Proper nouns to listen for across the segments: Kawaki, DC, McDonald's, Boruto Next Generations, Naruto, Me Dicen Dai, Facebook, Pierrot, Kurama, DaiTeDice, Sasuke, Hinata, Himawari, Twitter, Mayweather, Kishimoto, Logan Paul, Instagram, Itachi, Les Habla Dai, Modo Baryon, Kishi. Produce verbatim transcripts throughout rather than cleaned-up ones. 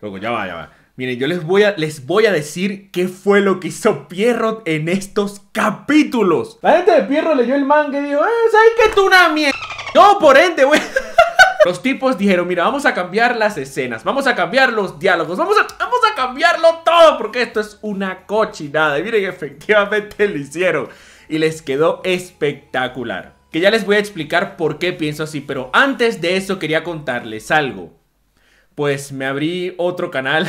Luego, ya va, ya va. Miren, yo les voy, a, les voy a decir qué fue lo que hizo Pierrot en estos capítulos. La gente de Pierrot leyó el manga y dijo, eh, ¿sabes qué? Tú una mierda. No, por ende, güey. Los tipos dijeron, mira, vamos a cambiar las escenas, vamos a cambiar los diálogos, vamos a, vamos a cambiarlo todo, porque esto es una cochinada. Y miren, efectivamente lo hicieron y les quedó espectacular, que ya les voy a explicar por qué pienso así. Pero antes de eso quería contarles algo. Pues me abrí otro canal.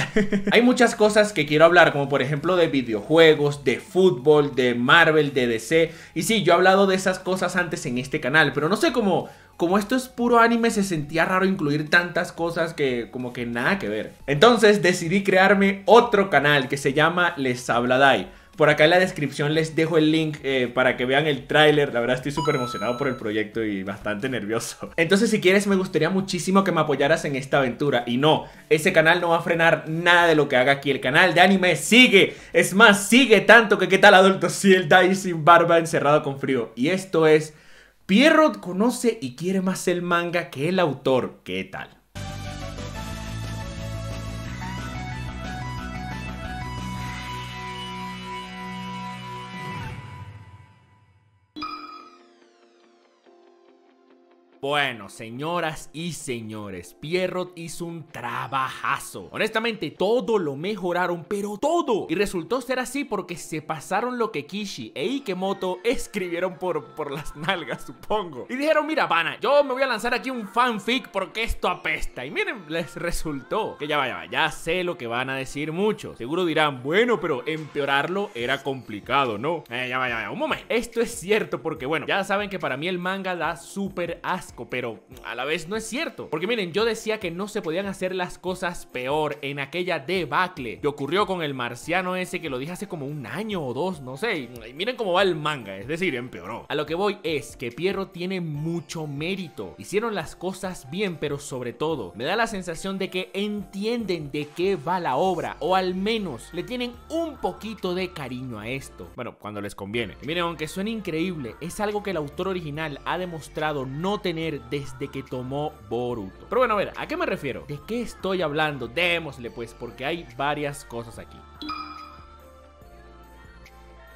Hay muchas cosas que quiero hablar, como por ejemplo de videojuegos, de fútbol, de Marvel, de D C. Y sí, yo he hablado de esas cosas antes en este canal, pero no sé cómo... Como esto es puro anime, se sentía raro incluir tantas cosas que como que nada que ver. Entonces decidí crearme otro canal que se llama Les Habla Dai. Por acá en la descripción les dejo el link eh, para que vean el tráiler. La verdad estoy súper emocionado por el proyecto y bastante nervioso. Entonces, si quieres, me gustaría muchísimo que me apoyaras en esta aventura. Y no, ese canal no va a frenar nada de lo que haga aquí. El canal de anime sigue. Es más, sigue tanto que qué tal adulto si el Dai sin barba encerrado con frío. Y esto es... Pierrot conoce y quiere más el manga que el autor. ¿Qué tal? Bueno, señoras y señores, Pierrot hizo un trabajazo. Honestamente, todo lo mejoraron, pero todo. Y resultó ser así porque se pasaron lo que Kishi e Kishimoto escribieron por, por las nalgas, supongo. Y dijeron, mira, pana, yo me voy a lanzar aquí un fanfic porque esto apesta. Y miren, les resultó. Que ya vaya, ya sé lo que van a decir muchos. Seguro dirán, bueno, pero empeorarlo era complicado, ¿no? Eh, ya vaya, ya vaya, un momento. Esto es cierto porque, bueno, ya saben que para mí el manga da súper asco. Pero a la vez no es cierto, porque miren, yo decía que no se podían hacer las cosas peor en aquella debacle que ocurrió con el marciano ese, que lo dije hace como un año o dos, no sé. Y miren cómo va el manga, es decir, empeoró. A lo que voy es que Pierrot tiene mucho mérito. Hicieron las cosas bien, pero sobre todo me da la sensación de que entienden de qué va la obra, o al menos le tienen un poquito de cariño a esto. Bueno, cuando les conviene. Y miren, aunque suene increíble, es algo que el autor original ha demostrado no tener desde que tomó Boruto. Pero bueno, a ver, ¿a qué me refiero? ¿De qué estoy hablando? Démosle pues, porque hay varias cosas aquí.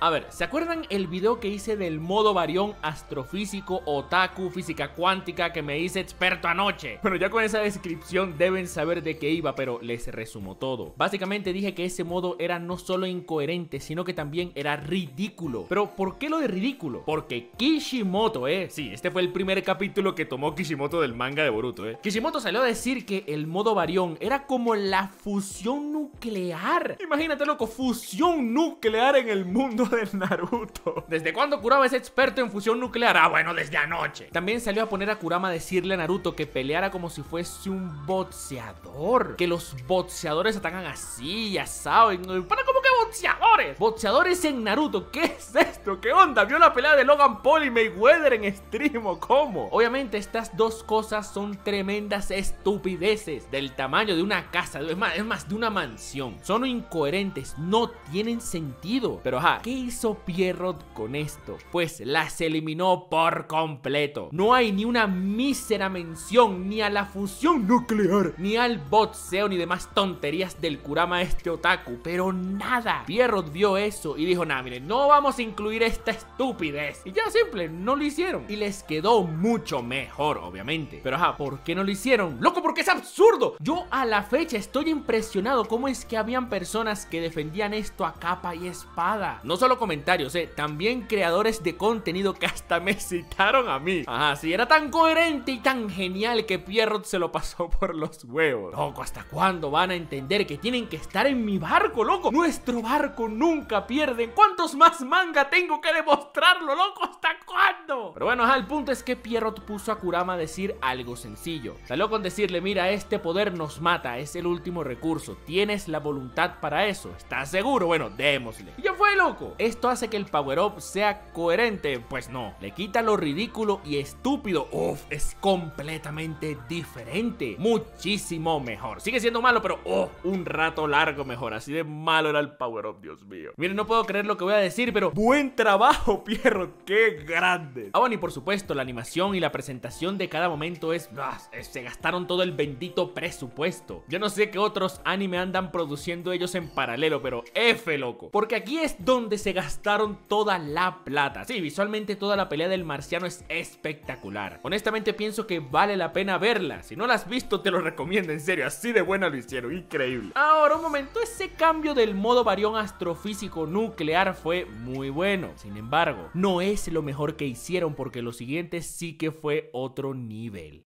A ver, ¿se acuerdan el video que hice del modo varión astrofísico, otaku, física cuántica, que me hice experto anoche? Bueno, ya con esa descripción deben saber de qué iba, pero les resumo todo. Básicamente dije que ese modo era no solo incoherente, sino que también era ridículo. ¿Pero por qué lo de ridículo? Porque Kishimoto, eh sí, este fue el primer capítulo que tomó Kishimoto del manga de Boruto, eh Kishimoto salió a decir que el modo varión era como la fusión nuclear. Imagínate, loco, fusión nuclear en el mundo de Naruto. ¿Desde cuándo Kurama es experto en fusión nuclear? Ah, bueno, desde anoche. También salió a poner a Kurama a decirle a Naruto que peleara como si fuese un boxeador, que los boxeadores atacan así, ya saben. ¿Para cómo que boxeadores? Boxeadores en Naruto, ¿qué es esto? ¿Qué onda? Vio la pelea de Logan Paul y Mayweather en stream, ¿o cómo? Obviamente estas dos cosas son tremendas estupideces del tamaño de una casa, es más, es más de una mansión. Son incoherentes, no tienen sentido. Pero ajá, ¿qué hizo Pierrot con esto? Pues las eliminó por completo. No hay ni una mísera mención ni a la fusión nuclear, ni al boxeo, ni demás tonterías del Kurama este otaku, pero nada. Pierrot vio eso y dijo, nah, miren, no vamos a incluir esta estupidez. Y ya, simple, no lo hicieron. Y les quedó mucho mejor, obviamente. Pero ajá, ¿por qué no lo hicieron? Loco, porque es absurdo. Yo a la fecha estoy impresionado cómo es que habían personas que defendían esto a capa y espada. No No solo comentarios, eh, también creadores de contenido que hasta me citaron a mí. Ajá, sí, era tan coherente y tan genial que Pierrot se lo pasó por los huevos. Loco, ¿hasta cuándo van a entender que tienen que estar en mi barco, loco? Nuestro barco nunca pierde. ¿Cuántos más manga tengo que demostrarlo, loco? ¿Hasta cuándo? Pero bueno, ajá, el punto es que Pierrot puso a Kurama a decir algo sencillo. Salió con decirle, mira, este poder nos mata, es el último recurso. ¿Tienes la voluntad para eso? ¿Estás seguro? Bueno, démosle. Y ya fue, loco. ¿Esto hace que el power-up sea coherente? Pues no, le quita lo ridículo y estúpido. Uf, es completamente diferente. Muchísimo mejor. Sigue siendo malo, pero oh, un rato largo mejor. Así de malo era el al power up, Dios mío. Miren, no puedo creer lo que voy a decir, pero buen trabajo, Pierrot, qué grande. Ah, bueno, y por supuesto, la animación y la presentación de cada momento es... Ah, se gastaron todo el bendito presupuesto. Yo no sé qué otros anime andan produciendo ellos en paralelo, pero F, loco. Porque aquí es donde se gastaron toda la plata. Sí, visualmente toda la pelea del marciano es espectacular. Honestamente pienso que vale la pena verla. Si no la has visto, te lo recomiendo, en serio. Así de buena lo hicieron, increíble. Ahora, un momento, ese cambio del modo varión astrofísico nuclear fue muy bueno. Sin embargo, no es lo mejor que hicieron, porque lo siguiente sí que fue otro nivel.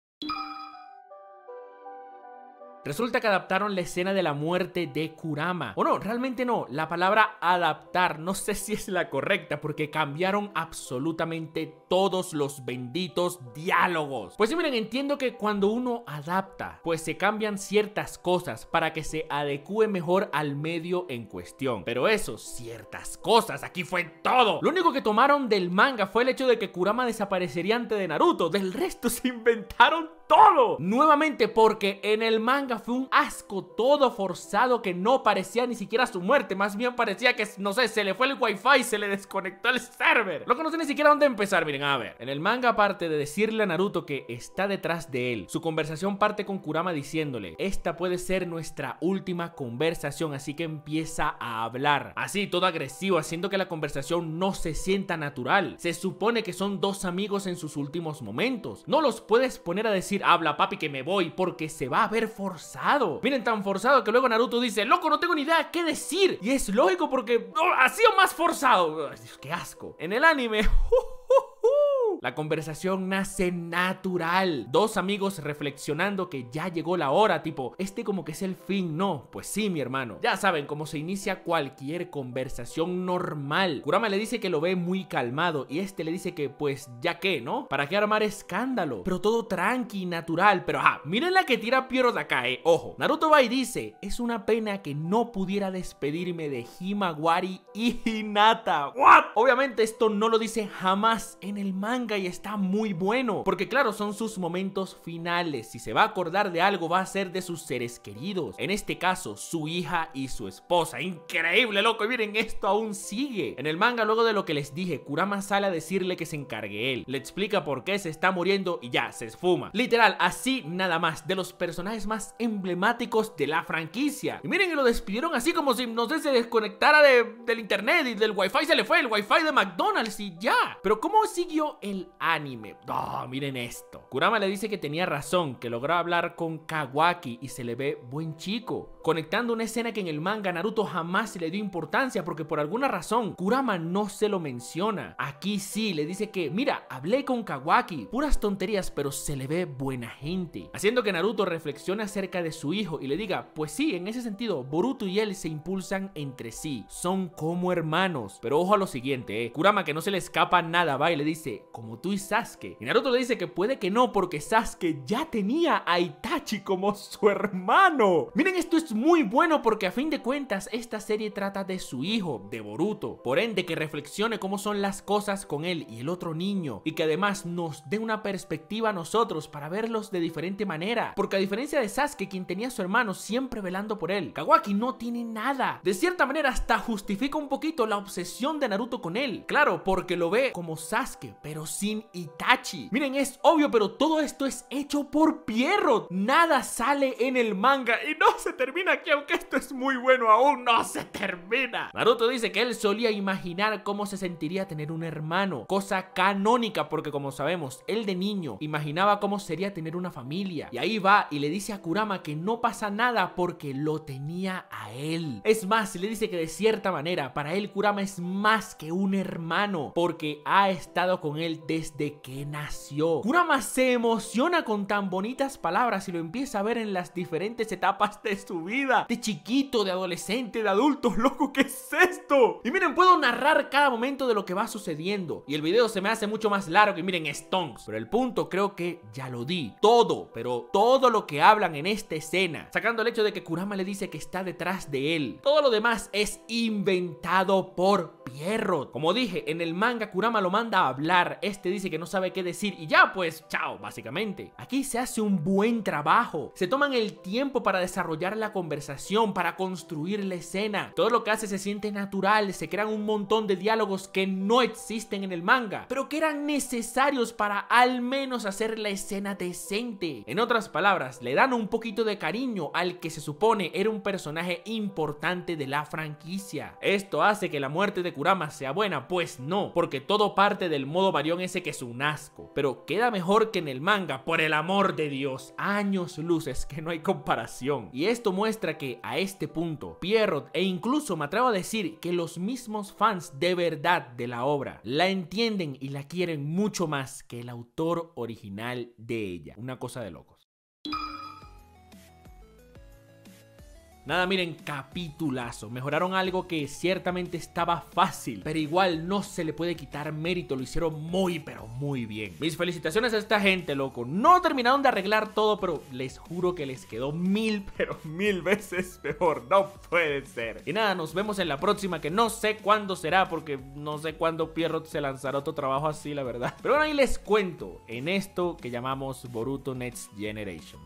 Resulta que adaptaron la escena de la muerte de Kurama. O no, realmente no. La palabra adaptar no sé si es la correcta, porque cambiaron absolutamente todos los benditos diálogos. Pues sí, miren, entiendo que cuando uno adapta, pues se cambian ciertas cosas para que se adecue mejor al medio en cuestión. Pero eso, ciertas cosas, aquí fue todo. Lo único que tomaron del manga fue el hecho de que Kurama desaparecería antes de Naruto. Del resto se inventaron todo nuevamente, porque en el manga fue un asco todo forzado que no parecía ni siquiera su muerte. Más bien parecía que, no sé, se le fue el wifi y se le desconectó el server. Loco, no sé ni siquiera dónde empezar. Miren, a ver, en el manga, aparte de decirle a Naruto que está detrás de él, su conversación parte con Kurama diciéndole: esta puede ser nuestra última conversación, así que empieza a hablar. Así, todo agresivo, haciendo que la conversación no se sienta natural. Se supone que son dos amigos en sus últimos momentos. No los puedes poner a decir: habla, papi, que me voy, porque se va a ver forzado. Miren, tan forzado que luego Naruto dice: loco, no tengo ni idea qué decir. Y es lógico, porque oh, ha sido más forzado. Dios, qué asco. En el anime... Uh. La conversación nace natural. Dos amigos reflexionando que ya llegó la hora, tipo, este como que es el fin, ¿no? Pues sí, mi hermano. Ya saben cómo se inicia cualquier conversación normal. Kurama le dice que lo ve muy calmado y este le dice que pues ya qué, ¿no? ¿Para qué armar escándalo? Pero todo tranqui, natural. Pero ajá, miren la que tira Pierrot de acá, eh. Ojo, Naruto va y dice: es una pena que no pudiera despedirme de Himawari y Hinata. ¿What? Obviamente esto no lo dice jamás en el manga, y está muy bueno, porque claro, son sus momentos finales. Si se va a acordar de algo, va a ser de sus seres queridos, en este caso su hija y su esposa. Increíble, loco. Y miren, esto aún sigue. En el manga, luego de lo que les dije, Kurama sale a decirle que se encargue él, le explica por qué se está muriendo y ya, se esfuma. Literal, así nada más, de los personajes más emblemáticos de la franquicia. Y miren, y lo despidieron así como si, no sé, se desconectara de, del internet y del wifi se le fue, el wifi de McDonald's y ya. Pero ¿cómo siguió el anime? Oh, miren esto. Kurama le dice que tenía razón, que logró hablar con Kawaki y se le ve buen chico, conectando una escena que en el manga Naruto jamás se le dio importancia, porque por alguna razón Kurama no se lo menciona. Aquí sí, le dice que mira, hablé con Kawaki, puras tonterías, pero se le ve buena gente, haciendo que Naruto reflexione acerca de su hijo y le diga: pues sí, en ese sentido Boruto y él se impulsan entre sí, son como hermanos. Pero ojo a lo siguiente, eh. Kurama, que no se le escapa nada, va y le dice: como tú y Sasuke. Y Naruto le dice que puede que no, porque Sasuke ya tenía a Itachi como su hermano. Miren, esto es muy bueno, porque a fin de cuentas esta serie trata de su hijo, de Boruto, por ende que reflexione cómo son las cosas con él y el otro niño, y que además nos dé una perspectiva a nosotros para verlos de diferente manera, porque a diferencia de Sasuke, quien tenía a su hermano siempre velando por él, Kawaki no tiene nada. De cierta manera hasta justifica un poquito la obsesión de Naruto con él, claro, porque lo ve como Sasuke, pero sin Itachi. Miren, es obvio, pero todo esto es hecho por Pierrot. Nada sale en el manga y no se termina aquí, aunque esto es muy bueno, aún no se termina. Naruto dice que él solía imaginar cómo se sentiría tener un hermano, cosa canónica, porque como sabemos, él de niño imaginaba cómo sería tener una familia. Y ahí va y le dice a Kurama que no pasa nada porque lo tenía a él. Es más, le dice que de cierta manera para él Kurama es más que un hermano, porque ha estado con él desde que nació. Kurama se emociona con tan bonitas palabras y lo empieza a ver en las diferentes etapas de su vida, de chiquito, de adolescente, de adulto. Loco, ¿qué es esto? Y miren, puedo narrar cada momento de lo que va sucediendo y el video se me hace mucho más largo. Y miren, stonks, pero el punto creo que ya lo di. Todo, pero todo lo que hablan en esta escena, sacando el hecho de que Kurama le dice que está detrás de él, todo lo demás es inventado por Pierrot. Pierrot. Como dije, en el manga Kurama lo manda a hablar, este dice que no sabe qué decir y ya pues, chao, básicamente. Aquí se hace un buen trabajo, se toman el tiempo para desarrollar la conversación, para construir la escena. Todo lo que hace se siente natural, se crean un montón de diálogos que no existen en el manga, pero que eran necesarios para al menos hacer la escena decente. En otras palabras, le dan un poquito de cariño al que se supone era un personaje importante de la franquicia. ¿Esto hace que la muerte de Kurama sea buena? Pues no, porque todo parte del modo varión ese que es un asco, pero queda mejor que en el manga, por el amor de Dios, años luces que no hay comparación. Y esto muestra que a este punto, Pierrot e incluso me atrevo a decir que los mismos fans de verdad de la obra la entienden y la quieren mucho más que el autor original de ella. Una cosa de locos. Nada, miren, capitulazo. Mejoraron algo que ciertamente estaba fácil, pero igual no se le puede quitar mérito. Lo hicieron muy, pero muy bien. Mis felicitaciones a esta gente, loco. No terminaron de arreglar todo, pero les juro que les quedó mil, pero mil veces peor. No puede ser. Y nada, nos vemos en la próxima, que no sé cuándo será, porque no sé cuándo Pierrot se lanzará otro trabajo así, la verdad. Pero bueno, ahí les cuento en esto que llamamos Boruto Next Generations.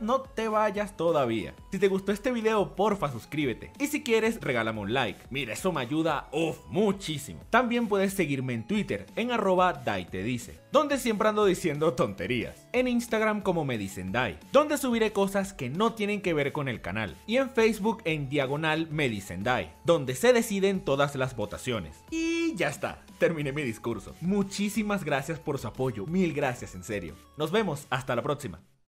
No te vayas todavía. Si te gustó este video, porfa suscríbete. Y si quieres, regálame un like. Mira, eso me ayuda uf, muchísimo. También puedes seguirme en Twitter, en arroba Dai te dice, donde siempre ando diciendo tonterías. En Instagram como me dicen Dai, donde subiré cosas que no tienen que ver con el canal. Y en Facebook en diagonal me dicen Dai, donde se deciden todas las votaciones. Y ya está, terminé mi discurso. Muchísimas gracias por su apoyo, mil gracias en serio. Nos vemos, hasta la próxima.